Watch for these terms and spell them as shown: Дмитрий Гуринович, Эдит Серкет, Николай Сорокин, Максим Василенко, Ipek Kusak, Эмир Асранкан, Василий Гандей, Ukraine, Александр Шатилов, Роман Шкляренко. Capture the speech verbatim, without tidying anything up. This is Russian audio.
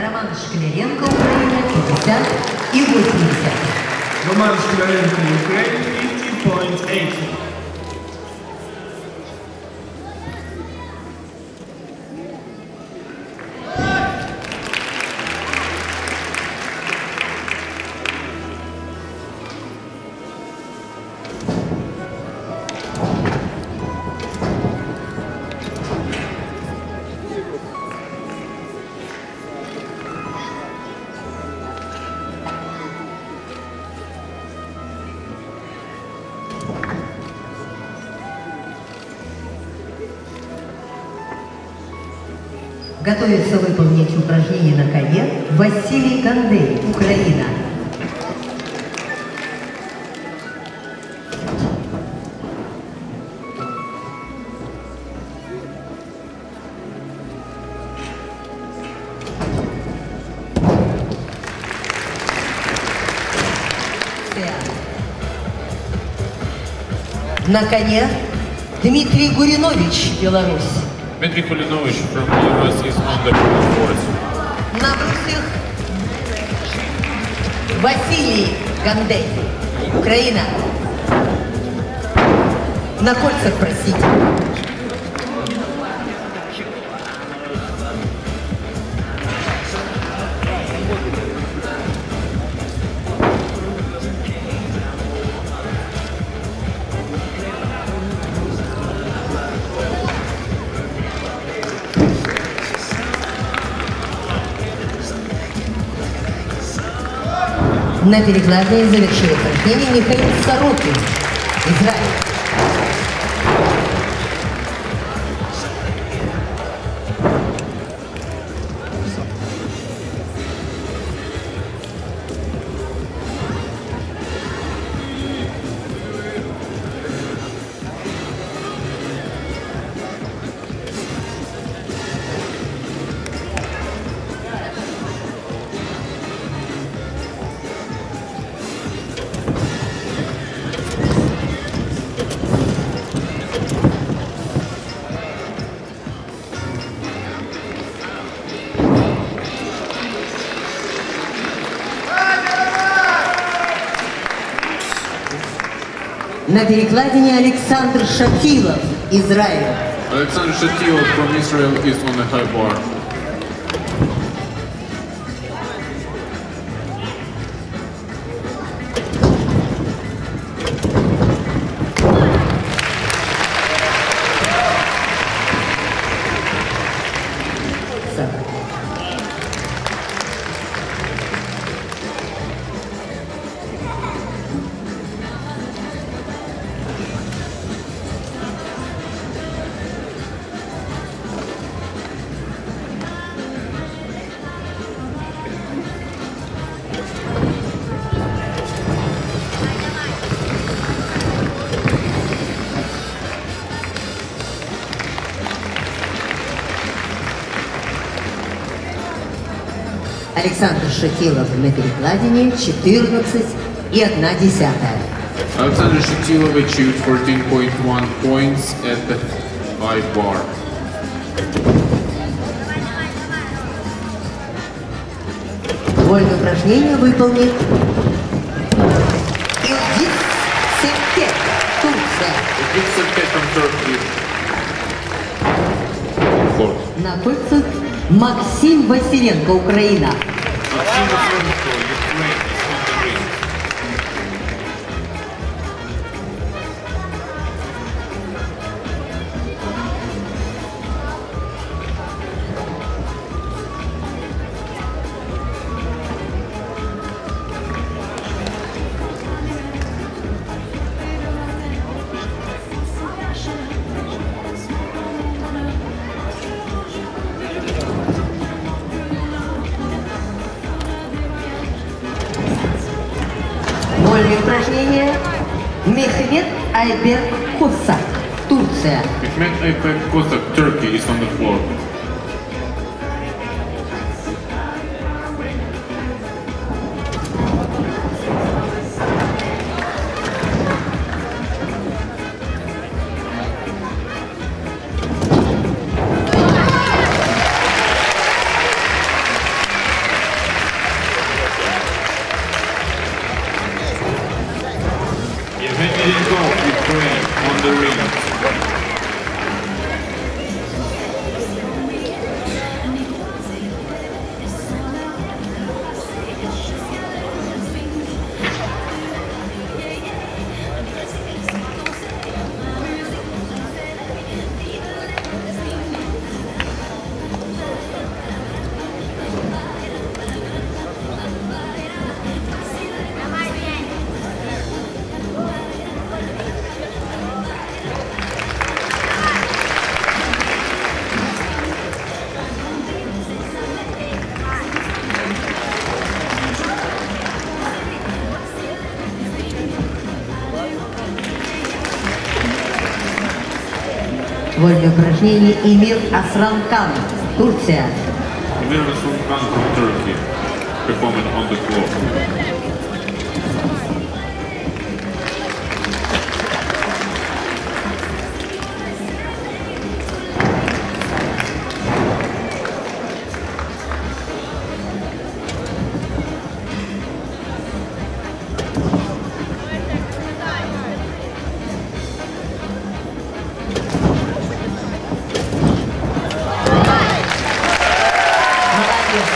Роман Шкляренко, Украина, пятьдесят и восемьдесят. Роман Шкляренко, Украина, пятьдесят и восемьдесят. Готовится выполнить упражнение на кове Василий Гандей, Украина. На коне Дмитрий Гуринович, Беларусь. Дмитрий Гуринович from Belarus is on the board. На брусьях Василий Гандей, Украина. На кольцах, простите. На перекладной завершил упражнение Николай Сорокин, Израиль. На перекладине Александр Шатилов, Израиль. Александр Шатилов from Israel is on the high bar. Александр Шатилов на перекладине четырнадцать и одна десятая. Александр Шатилов achieved fourteen point one points at the high bar. Вольное упражнение выполнит Эдит Серкет, Турция. Эдит Серкет from Turkey. На кольцах Максим Василенко, Украина. Максим Василенко, Украина. Упражнение Мехмед Ipek Kusak, Турция. Мехмед Ipek Kusak, Turkey is on the floor. Вольное упражнение Эмир Асранкан, Турция. Эмир Асранкан, Турция. Performing on the floor.